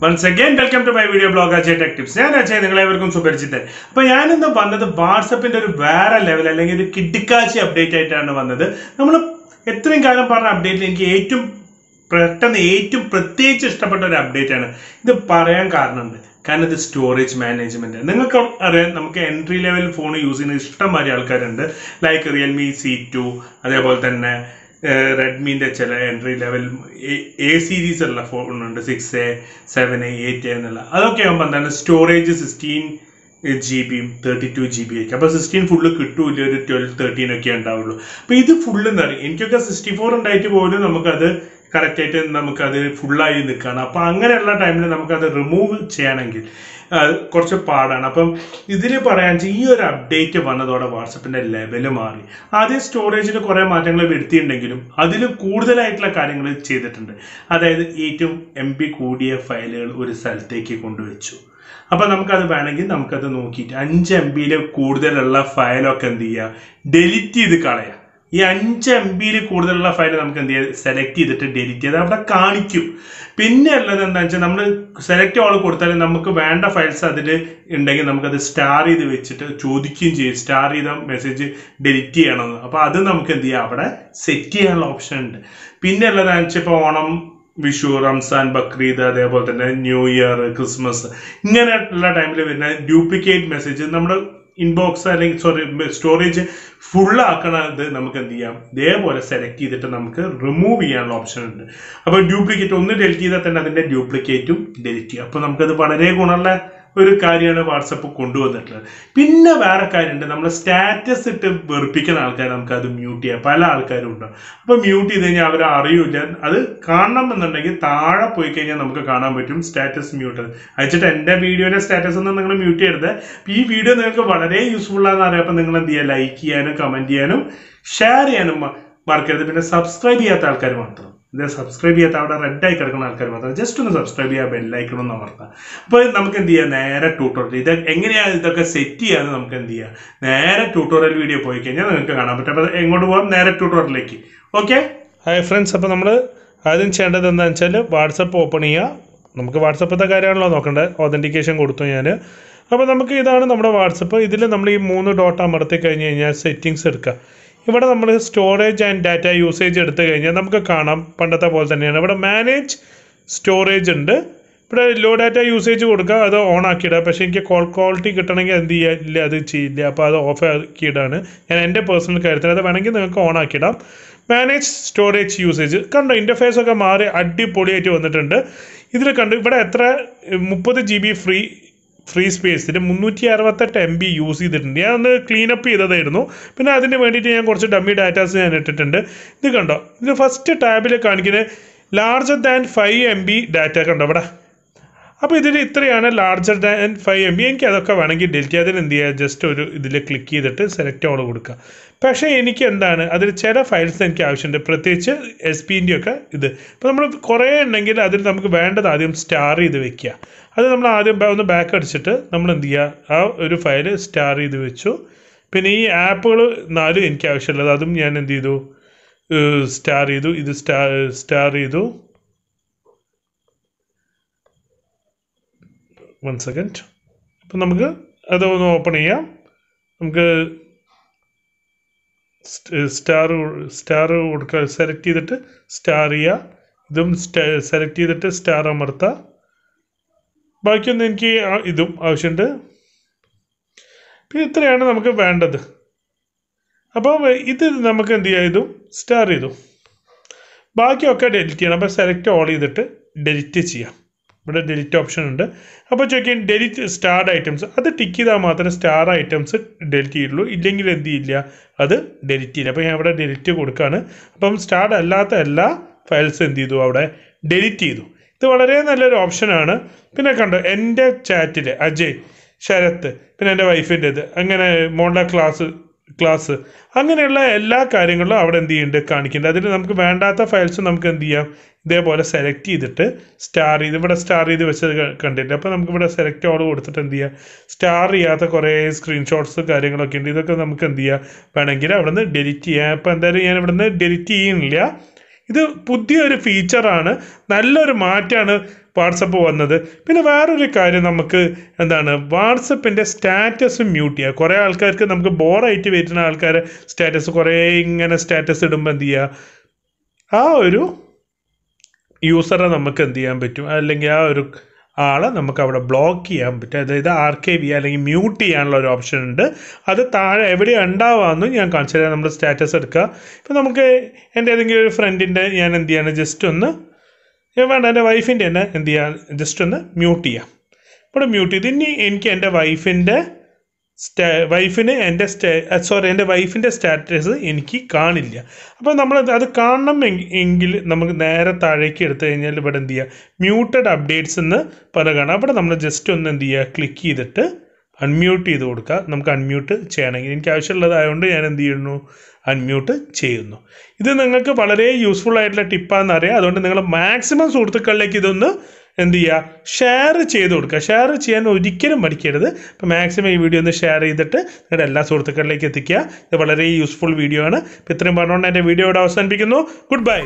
Once again, welcome to my video blog Ajay Tech Tips. I am Ajay. You guys are familiar. But I am now going to WhatsApp in a very level. I am going to update it. I am going to update it. Kind of the storage management. And then we entry level phone using system like Realme C2, Redmi entry level A series phone 6A, 7A, 8A. That's storage is 16 GB, 32 GB. But 16 full 12, 13 okay. But this full is 64 and 80 correct item namukku full ayi nikkana appo angane ella time la namukku adu remove cheyanengil korchu paadana appo idile parayanchi ee or update vannadoda WhatsApp inde level maari adhe storage ile kore maathangale eduthu undengilum adilu koodal aayittulla kaaryangal cheyittund adayithu 8 MB koodiya filegal oru saltheke kondu vechu appo namukku adu venengil namukku adu nokkite 5 MB ile koodal alla file okke endiya delete idu kalaya. This is the file we select and delete. We select the files and star the message delete. That's set the option. Vishu, Ramzan, Bakrid, New Year, Christmas. Duplicate messages. Inbox or storage full select remove option. Duplicate delete duplicate delete. WhatsApp status mute status mute. Video status video useful like comment share subscribe. Subscribe to our red icon. Just to subscribe to our bell icon. But we can do a tutorial. We can do a set. We can do a tutorial video. We can do a tutorial. Okay? Hi friends. We will do WhatsApp open. We will do WhatsApp authentication. Now we will do WhatsApp. We will do settings. Here we have storage and data usage. We can manage storage. Here low data usage is on. But call quality is off. And personal character on. Manage storage usage. Interface is added. 30 GB free. Free space. 368 MB UC. I clean up here. Then I have dummy data. First tab larger than 5 MB data. Now this larger than 5 MB. Just click here. Select it. But I files SP. That's back at the file star. Then this app is star. One second. Open star select it star select it star. But you can see this option. This is the band. This is the star. But you can select all of it. Delete. Delete option. But you can delete star items. That's the star items. Delete. Delete. Star files. Delete. This is an option. End chat. Ajay, Sharath, and wife. Modla class. Files. Select star. Select star. Screenshots. Delete. Delete. ഇത് പുതിയൊരു ഫീച്ചറാണ്, നല്ലൊരു മാറ്റമാണ് WhatsApp വന്നത്. പിന്നെ വേറൊരു കാര്യം നമുക്ക് എന്താണ്, വാട്സപ്പിൻ്റെ സ്റ്റാറ്റസ് മ്യൂട്ട് ചെയ്യുക. കുറേ ആൾക്കാർക്ക് നമുക്ക് ബോറായിട്ട് വരുന്ന ആൾക്കാരെ സ്റ്റാറ്റസ് കുറേ ഇങ്ങനെ സ്റ്റാറ്റസ് ഇടുമ്പോൾ എന്ത് ചെയ്യുക, ആ ഒരു യൂസറെ നമുക്ക് എന്ത് ചെയ്യാൻ പറ്റും, അല്ലെങ്കിൽ ആ ഒരു ആളെ നമുക്ക് അവിടെ ബ്ലോക്ക് ചെയ്യാൻ പറ്റും. അതായത് ആർക്കൈവ് ചെയ്യുക അല്ലെങ്കിൽ മ്യൂട്ട് ചെയ്യാനുള്ള ഒരു ഓപ്ഷൻ ഉണ്ട്. അത് താഴെ എവിടെ ഉണ്ടാവാമെന്ന് ഞാൻ കാണിച്ചു തരാം. നമ്മുടെ സ്റ്റാറ്റസ് എടുക്കുക. ഇപ്പം നമുക്ക് എൻ്റെ ഏതെങ്കിലും ഒരു ഫ്രണ്ടിൻ്റെ ഞാൻ എന്ത് ചെയ്യാണ്, ജസ്റ്റ് ഒന്ന് വേണ്ട എൻ്റെ വൈഫിൻ്റെ തന്നെ എന്ത് ചെയ്യാം, ജസ്റ്റ് ഒന്ന് മ്യൂട്ട് ചെയ്യാം. ഇവിടെ മ്യൂട്ട് ചെയ്ത് ഇനി എനിക്ക് എൻ്റെ വൈഫിൻ്റെ എൻ്റെ വൈഫിൻ്റെ സ്റ്റാറ്റസ് എനിക്ക് കാണില്ല. അപ്പോൾ നമ്മൾ അത് കാണണം എങ്കിൽ നമുക്ക് നേരെ താഴേക്ക് എടുത്തു കഴിഞ്ഞാൽ ഇവിടെ എന്ത് ചെയ്യുക, മ്യൂട്ടഡ് അപ്ഡേറ്റ്സ് എന്ന് പല കാണാം. അവിടെ നമ്മൾ ജസ്റ്റ് ഒന്ന് എന്ത് ചെയ്യുക, ക്ലിക്ക് ചെയ്തിട്ട് അൺമ്യൂട്ട് ചെയ്ത് കൊടുക്കുക. നമുക്ക് അൺമ്യൂട്ട് ചെയ്യണമെങ്കിൽ എനിക്ക് ആവശ്യമുള്ളതായതുകൊണ്ട് ഞാൻ എന്ത് ചെയ്യുന്നു, അൺമ്യൂട്ട് ചെയ്യുന്നു. ഇത് നിങ്ങൾക്ക് വളരെ യൂസ്ഫുൾ ആയിട്ടുള്ള ടിപ്പാണെന്ന് അറിയാം. അതുകൊണ്ട് നിങ്ങൾ മാക്സിമം സുഹൃത്തുക്കളിലേക്ക് ഇതൊന്ന് എന്ത് ചെയ്യുക, ഷെയർ ചെയ്ത് കൊടുക്കുക. ഷെയർ ചെയ്യാൻ ഒരിക്കലും മടിക്കരുത്. അപ്പോൾ മാക്സിമം ഈ വീഡിയോ ഒന്ന് ഷെയർ ചെയ്തിട്ട് നിങ്ങളുടെ എല്ലാ സുഹൃത്തുക്കളിലേക്ക് എത്തിക്കുക. ഇത് വളരെ യൂസ്ഫുൾ വീഡിയോ ആണ്. അപ്പോൾ ഇത്രയും പറഞ്ഞുകൊണ്ട് എൻ്റെ വീഡിയോ ഇവിടെ അവസാനിപ്പിക്കുന്നു. Good bye.